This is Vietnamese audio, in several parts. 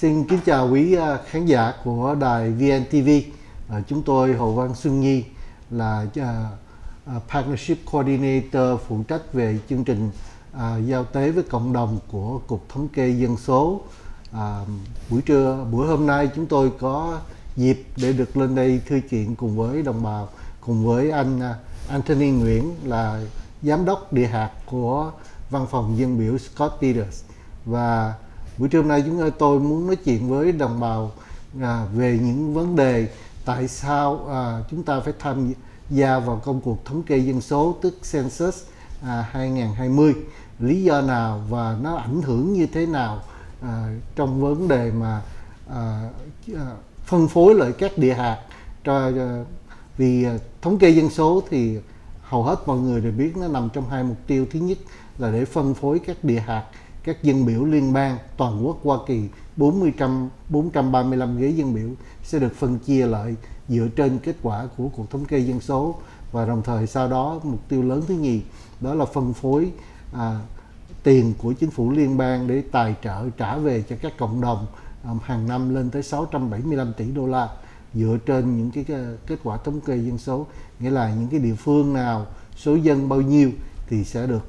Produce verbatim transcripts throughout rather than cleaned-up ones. Xin kính chào quý khán giả của đài vê en tê vê. Chúng tôi Hồ Văn Xuân Nhi là Partnership Coordinator phụ trách về chương trình giao tế với cộng đồng của Cục Thống kê Dân số. Buổi trưa, buổi hôm nay chúng tôi có dịp để được lên đây thư chuyện cùng với đồng bào, cùng với anh Anthony Nguyễn là Giám đốc địa hạt của Văn phòng Dân biểu Scott Peters. Và buổi trưa hôm nay chúng tôi muốn nói chuyện với đồng bào à, về những vấn đề tại sao à, chúng ta phải tham gia vào công cuộc thống kê dân số, tức census à, hai không hai không, lý do nào và nó ảnh hưởng như thế nào à, trong vấn đề mà à, phân phối lại các địa hạt. Cho, vì thống kê dân số thì hầu hết mọi người đều biết nó nằm trong hai mục tiêu. Thứ nhất là để phân phối các địa hạt, các dân biểu liên bang toàn quốc. Hoa Kỳ bốn trăm ba mươi lăm ghế dân biểu sẽ được phân chia lại dựa trên kết quả của cuộc thống kê dân số, và đồng thời sau đó mục tiêu lớn thứ nhì đó là phân phối à, tiền của chính phủ liên bang để tài trợ trả về cho các cộng đồng à, hàng năm lên tới sáu trăm bảy mươi lăm tỷ đô la dựa trên những cái, cái kết quả thống kê dân số, nghĩa là những cái địa phương nào số dân bao nhiêu thì sẽ được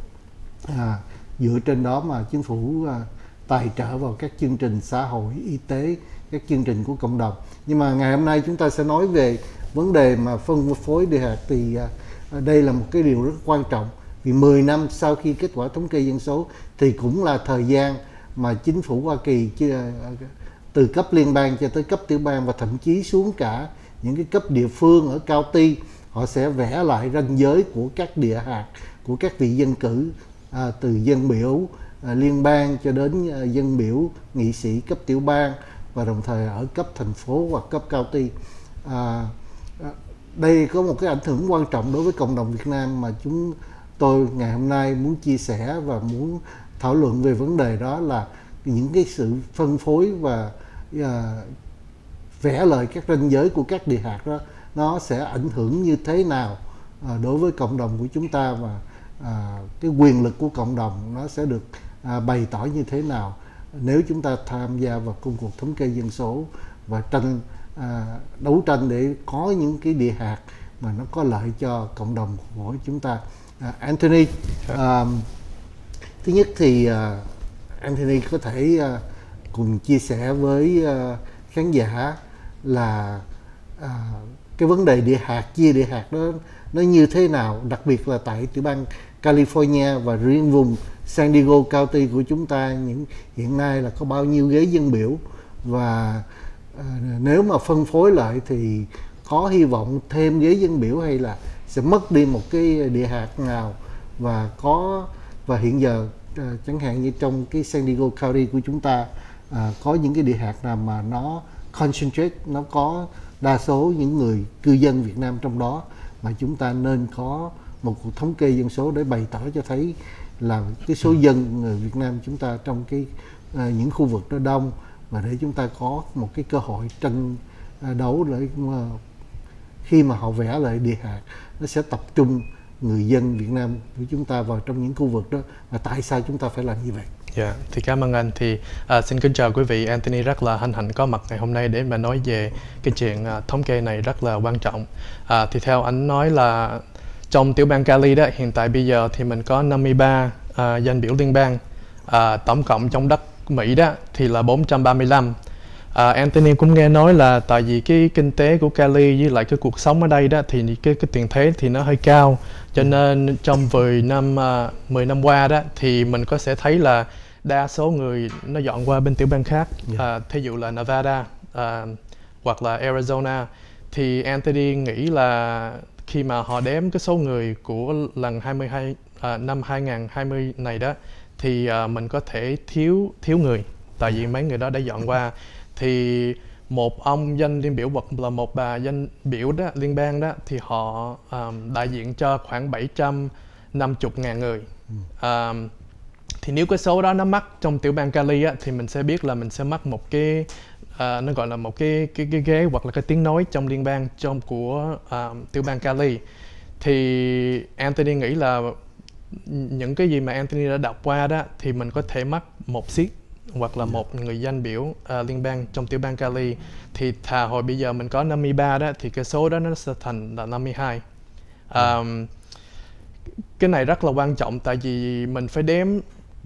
à, dựa trên đó mà chính phủ à, tài trợ vào các chương trình xã hội, y tế, các chương trình của cộng đồng. Nhưng mà ngày hôm nay chúng ta sẽ nói về vấn đề mà phân phối địa hạt, thì à, đây là một cái điều rất quan trọng. Vì mười năm sau khi kết quả thống kê dân số thì cũng là thời gian mà chính phủ Hoa Kỳ chưa, từ cấp liên bang cho tới cấp tiểu bang và thậm chí xuống cả những cái cấp địa phương ở county, họ sẽ vẽ lại ranh giới của các địa hạt, của các vị dân cử. À, từ dân biểu à, liên bang cho đến à, dân biểu nghị sĩ cấp tiểu bang và đồng thời ở cấp thành phố hoặc cấp county. à, Đây có một cái ảnh hưởng quan trọng đối với cộng đồng Việt Nam mà chúng tôi ngày hôm nay muốn chia sẻ và muốn thảo luận về vấn đề đó, là những cái sự phân phối và à, vẽ lời các ranh giới của các địa hạt đó, nó sẽ ảnh hưởng như thế nào à, đối với cộng đồng của chúng ta, và À, cái quyền lực của cộng đồng nó sẽ được à, bày tỏ như thế nào nếu chúng ta tham gia vào công cuộc thống kê dân số và tranh à, đấu tranh để có những cái địa hạt mà nó có lợi cho cộng đồng của chúng ta. à, Anthony, à, thứ nhất thì à, Anthony có thể à, cùng chia sẻ với à, khán giả là à, cái vấn đề địa hạt, chia địa hạt đó nó như thế nào, đặc biệt là tại tiểu bang California và riêng vùng San Diego County của chúng ta những hiện nay là có bao nhiêu ghế dân biểu, và à, nếu mà phân phối lại thì có hy vọng thêm ghế dân biểu hay là sẽ mất đi một cái địa hạt nào, và có và hiện giờ à, chẳng hạn như trong cái San Diego County của chúng ta à, có những cái địa hạt nào mà nó concentrate, nó có đa số những người cư dân Việt Nam trong đó, mà chúng ta nên có một cuộc thống kê dân số để bày tỏ cho thấy là cái số dân người Việt Nam chúng ta trong cái à, những khu vực đó đông, và để chúng ta có một cái cơ hội tranh đấu để mà khi mà họ vẽ lại địa hạt nó sẽ tập trung người dân Việt Nam của chúng ta vào trong những khu vực đó, và tại sao chúng ta phải làm như vậy? Dạ, yeah, thì cảm ơn anh. Thì uh, xin kính chào quý vị. Anthony rất là hân hạnh có mặt ngày hôm nay để mà nói về cái chuyện uh, thống kê này rất là quan trọng. Uh, thì theo anh nói là trong tiểu bang Cali đó, hiện tại bây giờ thì mình có năm mươi ba uh, dân biểu liên bang, uh, tổng cộng trong đất Mỹ đó thì là bốn trăm ba mươi lăm. uh, Anthony cũng nghe nói là tại vì cái kinh tế của Cali với lại cái cuộc sống ở đây đó thì cái, cái tiền thuế thì nó hơi cao, cho nên trong mười năm qua đó thì mình có sẽ thấy là đa số người nó dọn qua bên tiểu bang khác, yeah. à, thí dụ là Nevada à, hoặc là Arizona. Thì Anthony nghĩ là khi mà họ đếm cái số người của lần hai mươi hai, à, năm hai nghìn không trăm hai mươi này đó thì à, mình có thể thiếu thiếu người, tại vì mấy người đó đã dọn qua. Thì một ông dân liên biểu hoặc là một bà dân biểu đó liên bang đó thì họ um, đại diện cho khoảng bảy trăm năm mươi ngàn người. Um, thì nếu cái số đó nó mắc trong tiểu bang Cali á, thì mình sẽ biết là mình sẽ mắc một cái uh, nó gọi là một cái, cái cái ghế hoặc là cái tiếng nói trong liên bang trong của um, tiểu bang Cali. Thì Anthony nghĩ là những cái gì mà Anthony đã đọc qua đó thì mình có thể mắc một seat hoặc là một người dân biểu uh, liên bang trong tiểu bang Cali, thì thà hồi bây giờ mình có năm mươi ba đó thì cái số đó nó sẽ thành là năm mươi hai. Um, cái này rất là quan trọng tại vì mình phải đếm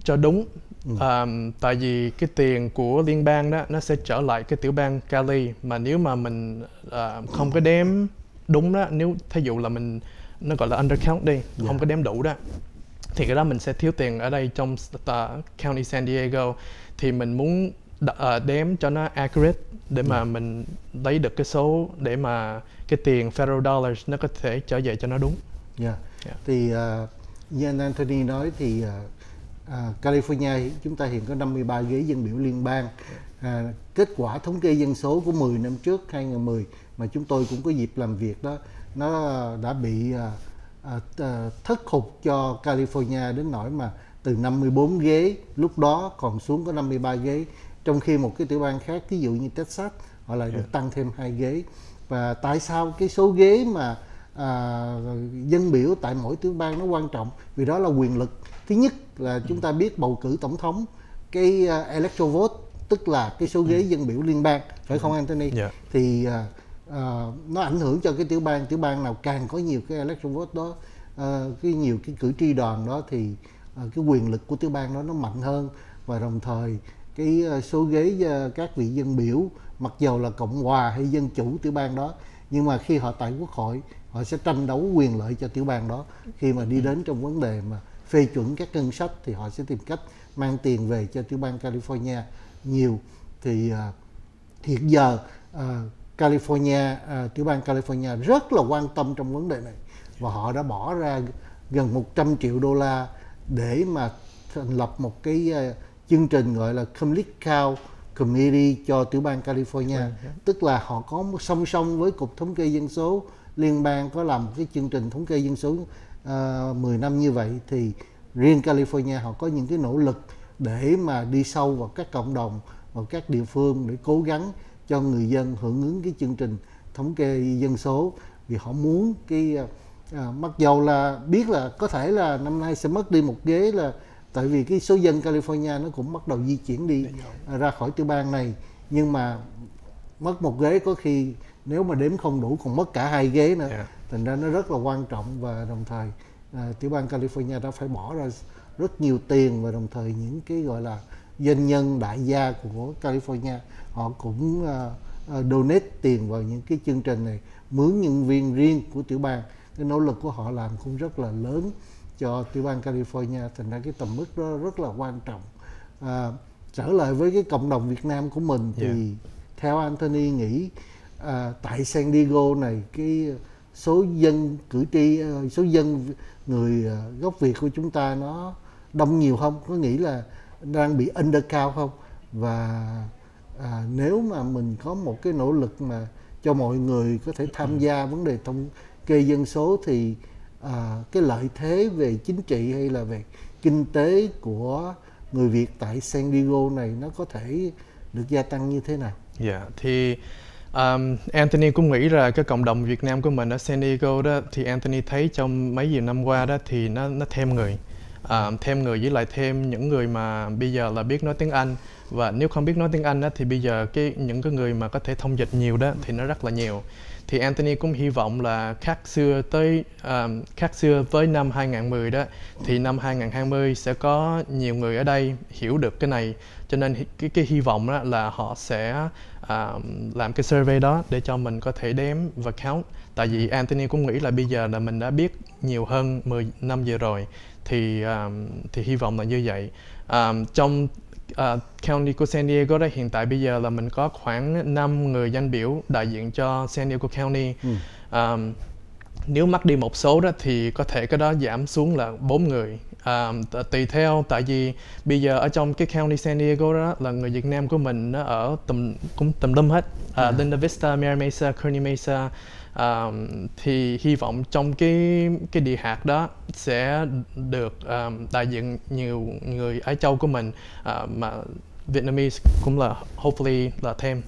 cho đúng. Ừ. À, tại vì cái tiền của liên bang đó nó sẽ trở lại cái tiểu bang Cali, mà nếu mà mình à, không có đếm đúng đó, nếu thí dụ là mình nó gọi là undercount đi, yeah. không có đếm đủ đó, thì cái đó mình sẽ thiếu tiền ở đây trong uh, County San Diego. Thì mình muốn uh, đếm cho nó accurate để mà yeah. mình lấy được cái số để mà cái tiền federal dollars nó có thể trở về cho nó đúng. Yeah. Yeah. Thì uh, như anh Anthony nói thì uh, À, California chúng ta hiện có năm mươi ba ghế dân biểu liên bang. À, kết quả thống kê dân số của mười năm trước hai nghìn không trăm mười mà chúng tôi cũng có dịp làm việc đó, nó đã bị à, à, thất hụt cho California đến nỗi mà từ năm mươi bốn ghế lúc đó còn xuống có năm mươi ba ghế, trong khi một cái tiểu bang khác, ví dụ như Texas, họ lại được tăng thêm hai ghế. Và tại sao cái số ghế mà à, dân biểu tại mỗi tiểu bang nó quan trọng? Vì đó là quyền lực. Thứ nhất là chúng ta biết bầu cử tổng thống, cái uh, electoral vote, tức là cái số ghế ừ. dân biểu liên bang, phải không Anthony? Yeah. Thì uh, uh, nó ảnh hưởng cho cái tiểu bang, tiểu bang nào càng có nhiều cái electoral vote đó, uh, cái nhiều cái cử tri đoàn đó thì uh, cái quyền lực của tiểu bang đó nó mạnh hơn. Và đồng thời cái uh, số ghế uh, các vị dân biểu, mặc dầu là Cộng hòa hay Dân chủ tiểu bang đó, nhưng mà khi họ tại quốc hội, họ sẽ tranh đấu quyền lợi cho tiểu bang đó. Khi mà đi đến trong vấn đề mà phê chuẩn các ngân sách thì họ sẽ tìm cách mang tiền về cho tiểu bang California nhiều. Thì uh, hiện giờ uh, California, uh, tiểu bang California rất là quan tâm trong vấn đề này, và họ đã bỏ ra gần một trăm triệu đô la để mà thành lập một cái uh, chương trình gọi là Complete Count Committee cho tiểu bang California. Ừ. Tức là họ có song song với Cục Thống kê Dân số liên bang có làm một cái chương trình thống kê dân số Uh, mười năm như vậy, thì riêng California họ có những cái nỗ lực để mà đi sâu vào các cộng đồng, vào các địa phương để cố gắng cho người dân hưởng ứng cái chương trình thống kê dân số. Vì họ muốn cái uh, mặc dầu là biết là có thể là năm nay sẽ mất đi một ghế, là tại vì cái số dân California nó cũng bắt đầu di chuyển đi uh, ra khỏi tiểu bang này, nhưng mà mất một ghế có khi nếu mà đếm không đủ còn mất cả hai ghế nữa. Yeah. Thành ra nó rất là quan trọng, và đồng thời à, tiểu bang California đã phải bỏ ra rất nhiều tiền, và đồng thời những cái gọi là doanh nhân đại gia của California họ cũng à, à, donate tiền vào những cái chương trình này, mướn nhân viên riêng của tiểu bang. Cái nỗ lực của họ làm cũng rất là lớn cho tiểu bang California, thành ra cái tầm mức đó rất là quan trọng. À, trở lại với cái cộng đồng Việt Nam của mình thì yeah. theo Anthony nghĩ à, tại San Diego này cái số dân cử tri, số dân người gốc Việt của chúng ta nó đông nhiều không? Có nghĩa là đang bị undercount không? Và à, nếu mà mình có một cái nỗ lực mà cho mọi người có thể tham gia vấn đề thống kê dân số thì à, cái lợi thế về chính trị hay là về kinh tế của người Việt tại San Diego này nó có thể được gia tăng như thế nào? Dạ, yeah, thì Um, Anthony cũng nghĩ là cái cộng đồng Việt Nam của mình ở San Diego đó, thì Anthony thấy trong mấy nhiều năm qua đó thì nó, nó thêm người, um, thêm người với lại thêm những người mà bây giờ là biết nói tiếng Anh. Và nếu không biết nói tiếng Anh đó, thì bây giờ cái những cái người mà có thể thông dịch nhiều đó thì nó rất là nhiều. Thì Anthony cũng hy vọng là khác xưa tới um, khác xưa với năm hai nghìn không trăm mười đó, thì năm hai nghìn không trăm hai mươi sẽ có nhiều người ở đây hiểu được cái này. Cho nên cái, cái hy vọng đó là họ sẽ um, làm cái survey đó để cho mình có thể đếm và count. Tại vì Anthony cũng nghĩ là bây giờ là mình đã biết nhiều hơn mười năm vừa rồi, thì um, thì hy vọng là như vậy. Um, trong Uh, county của San Diego đó, hiện tại bây giờ là mình có khoảng năm người dân biểu đại diện cho San Diego County. Ừ. um, Nếu mất đi một số đó thì có thể cái đó giảm xuống là bốn người, um, tùy theo. Tại vì bây giờ ở trong cái county San Diego đó là người Việt Nam của mình nó ở tùm, cũng tùm lum hết, uh, à. Linda Vista, Mira Mesa, Kearney Mesa. Um, thì hy vọng trong cái cái địa hạt đó sẽ được um, đại diện nhiều người Á Châu của mình, uh, mà Vietnamese cũng là hopefully là thêm.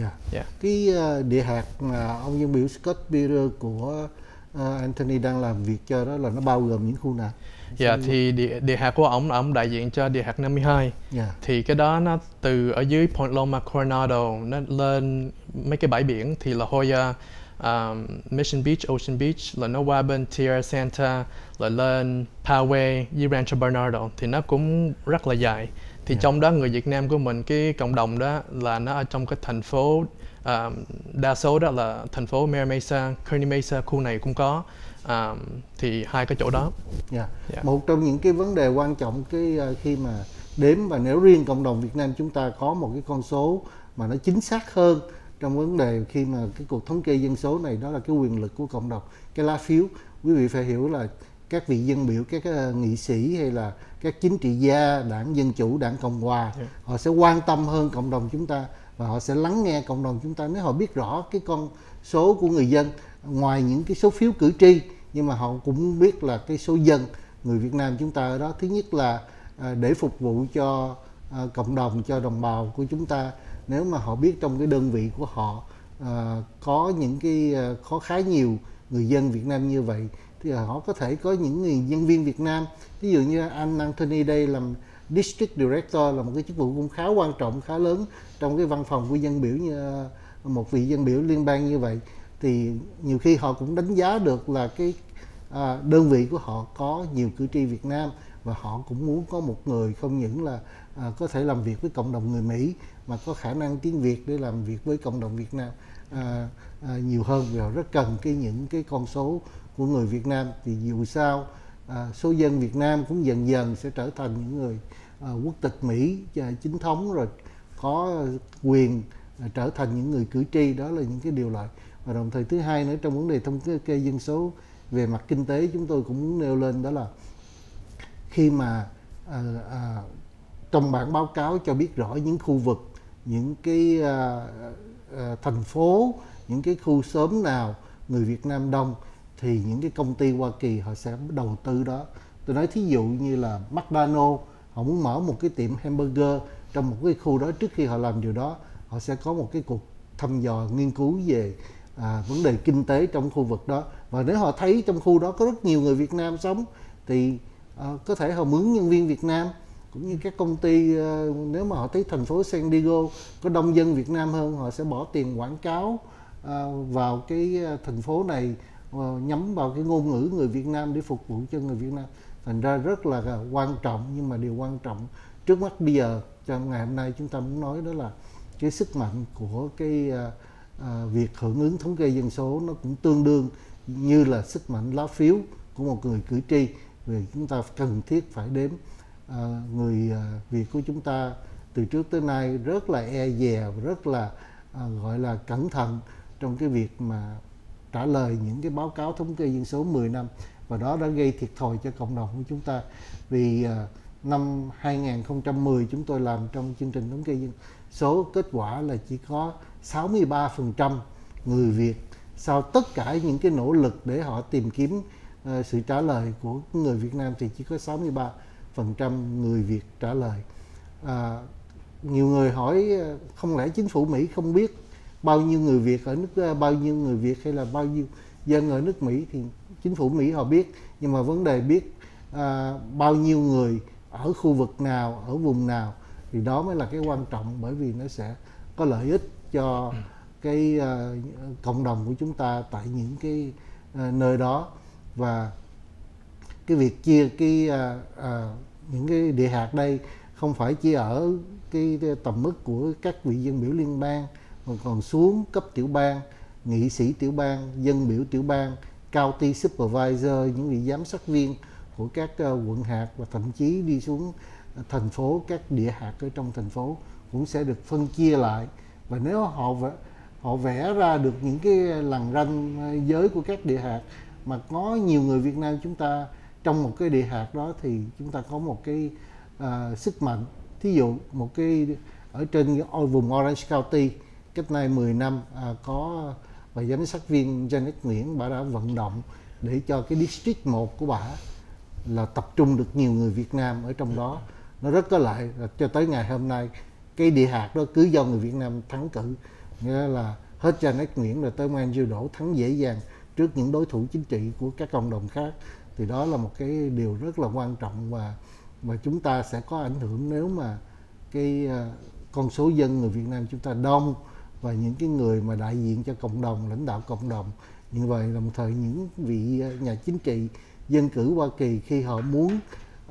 Yeah. Yeah. Cái uh, địa hạt mà ông dân biểu Scott Peters của Anthony đang làm việc cho đó là nó bao gồm những khu nào? Dạ yeah, thì địa, địa hạt của ông ông đại diện cho địa hạt năm mươi hai. Yeah. Thì cái đó nó từ ở dưới Point Loma, Coronado nó lên mấy cái bãi biển thì là Hoya, um, Mission Beach, Ocean Beach, là nó qua bên Tierra Santa, là lên Poway với Rancho Bernardo thì nó cũng rất là dài. Thì yeah. trong đó người Việt Nam của mình, cái cộng đồng đó là nó ở trong cái thành phố, um, đa số đó là thành phố Mira Mesa, Kearney Mesa, khu này cũng có. Um, thì hai cái chỗ đó. Yeah. Yeah. Một trong những cái vấn đề quan trọng cái uh, khi mà đếm, và nếu riêng cộng đồng Việt Nam chúng ta có một cái con số mà nó chính xác hơn trong vấn đề khi mà cái cuộc thống kê dân số này, đó là cái quyền lực của cộng đồng, cái lá phiếu. Quý vị phải hiểu là các vị dân biểu, các uh, nghị sĩ hay là các chính trị gia đảng Dân Chủ, đảng Cộng Hòa, yeah. họ sẽ quan tâm hơn cộng đồng chúng ta và họ sẽ lắng nghe cộng đồng chúng ta nếu họ biết rõ cái con số của người dân, ngoài những cái số phiếu cử tri. Nhưng mà họ cũng biết là cái số dân người Việt Nam chúng ta ở đó. Thứ nhất là để phục vụ cho cộng đồng, cho đồng bào của chúng ta. Nếu mà họ biết trong cái đơn vị của họ có những cái khó khá nhiều người dân Việt Nam như vậy, thì họ có thể có những người nhân viên Việt Nam. Ví dụ như anh Anthony đây làm District Director, là một cái chức vụ cũng khá quan trọng, khá lớn trong cái văn phòng của dân biểu, như một vị dân biểu liên bang như vậy. Thì nhiều khi họ cũng đánh giá được là cái à, đơn vị của họ có nhiều cử tri Việt Nam, và họ cũng muốn có một người không những là à, có thể làm việc với cộng đồng người Mỹ mà có khả năng tiếng Việt để làm việc với cộng đồng Việt Nam à, à, nhiều hơn. Vì họ rất cần cái những cái con số của người Việt Nam. Thì dù sao à, số dân Việt Nam cũng dần dần sẽ trở thành những người à, quốc tịch Mỹ à, chính thống, rồi có quyền à, trở thành những người cử tri. Đó là những cái điều lợi. Và đồng thời thứ hai nữa, trong vấn đề thống kê dân số về mặt kinh tế, chúng tôi cũng muốn nêu lên đó là khi mà à, à, trong bản báo cáo cho biết rõ những khu vực, những cái à, à, thành phố, những cái khu xóm nào người Việt Nam đông, thì những cái công ty Hoa Kỳ họ sẽ đầu tư đó. Tôi nói thí dụ như là McDonald's, họ muốn mở một cái tiệm hamburger trong một cái khu đó. Trước khi họ làm điều đó, họ sẽ có một cái cuộc thăm dò nghiên cứu về À, vấn đề kinh tế trong khu vực đó. Và nếu họ thấy trong khu đó có rất nhiều người Việt Nam sống, thì à, có thể họ mướn nhân viên Việt Nam, cũng như các công ty à, nếu mà họ thấy thành phố San Diego có đông dân Việt Nam hơn, họ sẽ bỏ tiền quảng cáo à, vào cái thành phố này à, nhắm vào cái ngôn ngữ người Việt Nam để phục vụ cho người Việt Nam. Thành ra rất là quan trọng. Nhưng mà điều quan trọng trước mắt bây giờ, trong ngày hôm nay chúng ta muốn nói đó là cái sức mạnh của cái à, À, việc hưởng ứng thống kê dân số nó cũng tương đương như là sức mạnh lá phiếu của một người cử tri. Vì chúng ta cần thiết phải đếm. à, Người à, Việt của chúng ta từ trước tới nay rất là e dè, rất là à, gọi là cẩn thận trong cái việc mà trả lời những cái báo cáo thống kê dân số mười năm. Và đó đã gây thiệt thòi cho cộng đồng của chúng ta. Vì à, năm hai nghìn không trăm mười chúng tôi làm trong chương trình thống kê dân số, kết quả là chỉ có sáu mươi ba phần trăm người Việt, sau tất cả những cái nỗ lực để họ tìm kiếm uh, sự trả lời của người Việt Nam, thì chỉ có sáu mươi ba phần trăm người Việt trả lời. À, nhiều người hỏi không lẽ chính phủ Mỹ không biết bao nhiêu người Việt ở nước bao nhiêu người Việt hay là bao nhiêu dân ở nước Mỹ? Thì chính phủ Mỹ họ biết, nhưng mà vấn đề biết uh, bao nhiêu người ở khu vực nào, ở vùng nào, thì đó mới là cái quan trọng, bởi vì nó sẽ có lợi ích cho cái uh, cộng đồng của chúng ta tại những cái uh, nơi đó. Và cái việc chia cái uh, uh, những cái địa hạt đây không phải chỉ ở cái tầm mức của các vị dân biểu liên bang, mà còn xuống cấp tiểu bang, nghị sĩ tiểu bang, dân biểu tiểu bang, county supervisor, những vị giám sát viên của các uh, quận hạt, và thậm chí đi xuống thành phố, các địa hạt ở trong thành phố cũng sẽ được phân chia lại. Và nếu họ vẽ, họ vẽ ra được những cái lằn ranh giới của các địa hạt mà có nhiều người Việt Nam chúng ta trong một cái địa hạt đó, thì chúng ta có một cái uh, sức mạnh. Thí dụ một cái ở trên vùng Orange County cách nay mười năm uh, có bà giám sát viên Janet Nguyễn, bà đã vận động để cho cái District một của bà là tập trung được nhiều người Việt Nam ở trong đó. Nó rất có lợi cho tới ngày hôm nay. Cái địa hạt đó cứ do người Việt Nam thắng cử, nghĩa là hết Janet Nguyễn rồi tới Andrew Đỗ thắng dễ dàng trước những đối thủ chính trị của các cộng đồng khác. Thì đó là một cái điều rất là quan trọng, và và chúng ta sẽ có ảnh hưởng nếu mà cái con số dân người Việt Nam chúng ta đông, và những cái người mà đại diện cho cộng đồng, lãnh đạo cộng đồng. Như vậy đồng thời những vị nhà chính trị dân cử Hoa Kỳ khi họ muốn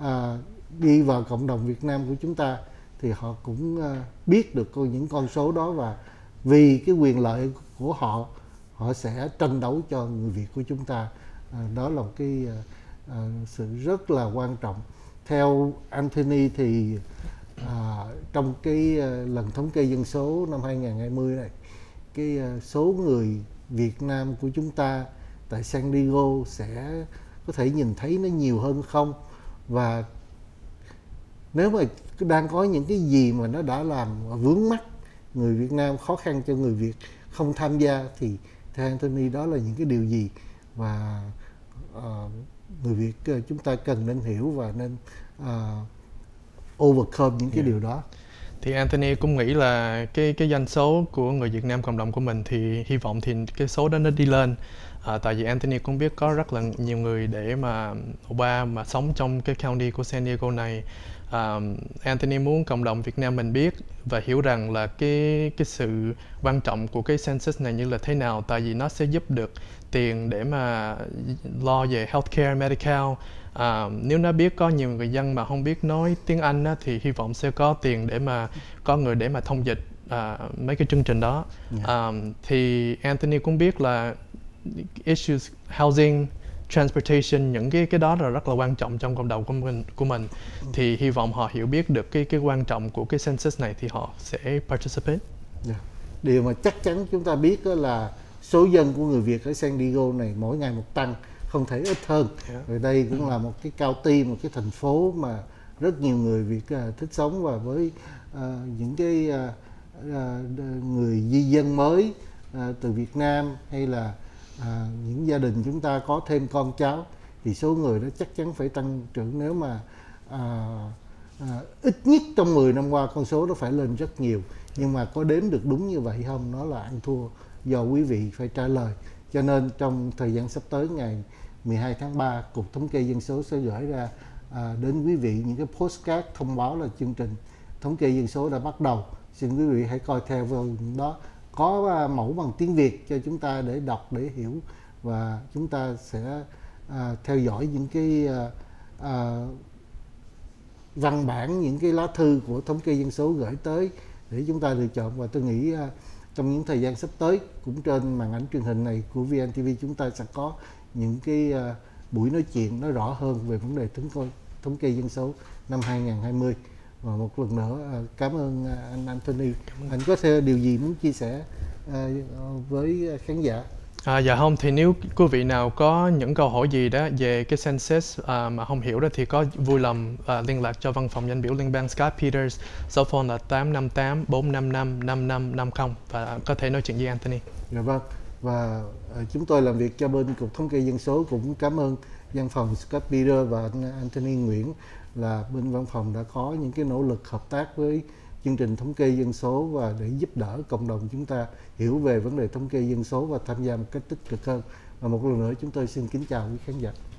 à, đi vào cộng đồng Việt Nam của chúng ta thì họ cũng à, biết được những con số đó, và vì cái quyền lợi của họ, họ sẽ tranh đấu cho người Việt của chúng ta. À, đó là một cái à, sự rất là quan trọng. Theo Anthony thì à, trong cái à, lần thống kê dân số năm hai không hai không này, cái à, số người Việt Nam của chúng ta tại San Diego sẽ có thể nhìn thấy nó nhiều hơn không? Và nếu mà đang có những cái gì mà nó đã làm vướng mắc người Việt Nam, khó khăn cho người Việt không tham gia, thì theo Anthony đó là những cái điều gì và uh, người Việt chúng ta cần nên hiểu và nên uh, overcome những cái yeah. điều đó. Thì Anthony cũng nghĩ là cái cái doanh số của người Việt Nam cộng đồng của mình thì hy vọng thì cái số đó nó đi lên. À, tại vì Anthony cũng biết có rất là nhiều người để mà Oba mà sống trong cái county của San Diego này. À, Anthony muốn cộng đồng Việt Nam mình biết và hiểu rằng là cái cái sự quan trọng của cái census này như là thế nào, tại vì nó sẽ giúp được tiền để mà lo về healthcare, medical. À, nếu nó biết có nhiều người dân mà không biết nói tiếng Anh á, thì hy vọng sẽ có tiền để mà có người để mà thông dịch à, mấy cái chương trình đó. À, thì Anthony cũng biết là issues housing, transportation, những cái cái đó là rất là quan trọng trong cộng đồng của mình của mình. Thì hy vọng họ hiểu biết được cái cái quan trọng của cái census này thì họ sẽ participate. Yeah. Điều mà chắc chắn chúng ta biết đó là số dân của người Việt ở San Diego này mỗi ngày một tăng, không thể ít hơn. Yeah. Rồi đây cũng là một cái county, một cái thành phố mà rất nhiều người Việt uh, thích sống, và với uh, những cái uh, uh, người di dân mới uh, từ Việt Nam hay là À, những gia đình chúng ta có thêm con cháu thì số người đó chắc chắn phải tăng trưởng. Nếu mà à, à, ít nhất trong mười năm qua con số nó phải lên rất nhiều, nhưng mà có đếm được đúng như vậy không, nó là ăn thua do quý vị phải trả lời. Cho nên trong thời gian sắp tới, ngày mười hai tháng ba, Cục Thống kê Dân số sẽ gửi ra à, đến quý vị những cái postcard thông báo là chương trình Thống kê Dân số đã bắt đầu. Xin quý vị hãy coi theo vào đó, có mẫu bằng tiếng Việt cho chúng ta để đọc, để hiểu, và chúng ta sẽ à, theo dõi những cái à, à, văn bản, những cái lá thư của Thống kê Dân số gửi tới để chúng ta lựa chọn. Và tôi nghĩ à, trong những thời gian sắp tới, cũng trên màn ảnh truyền hình này của vê en tê vê, chúng ta sẽ có những cái à, buổi nói chuyện nói rõ hơn về vấn đề thống, thống kê dân số năm hai không hai không. Và một lần nữa cảm ơn anh Anthony. Anh có thể điều gì muốn chia sẻ với khán giả? À, dạ không, thì nếu quý vị nào có những câu hỏi gì đó về cái census à, mà không hiểu đó thì có vui lòng à, liên lạc cho văn phòng danh biểu liên bang Scott Peters. Số phone là tám năm tám bốn năm năm năm năm năm không và có thể nói chuyện với Anthony. Dạ vâng, và chúng tôi làm việc cho bên Cục Thống kê Dân số cũng cảm ơn văn phòng Scott Peters và anh Anthony Nguyễn, là bên văn phòng đã có những cái nỗ lực hợp tác với chương trình Thống kê Dân số và để giúp đỡ cộng đồng chúng ta hiểu về vấn đề thống kê dân số và tham gia một cách tích cực hơn. Và một lần nữa chúng tôi xin kính chào quý khán giả.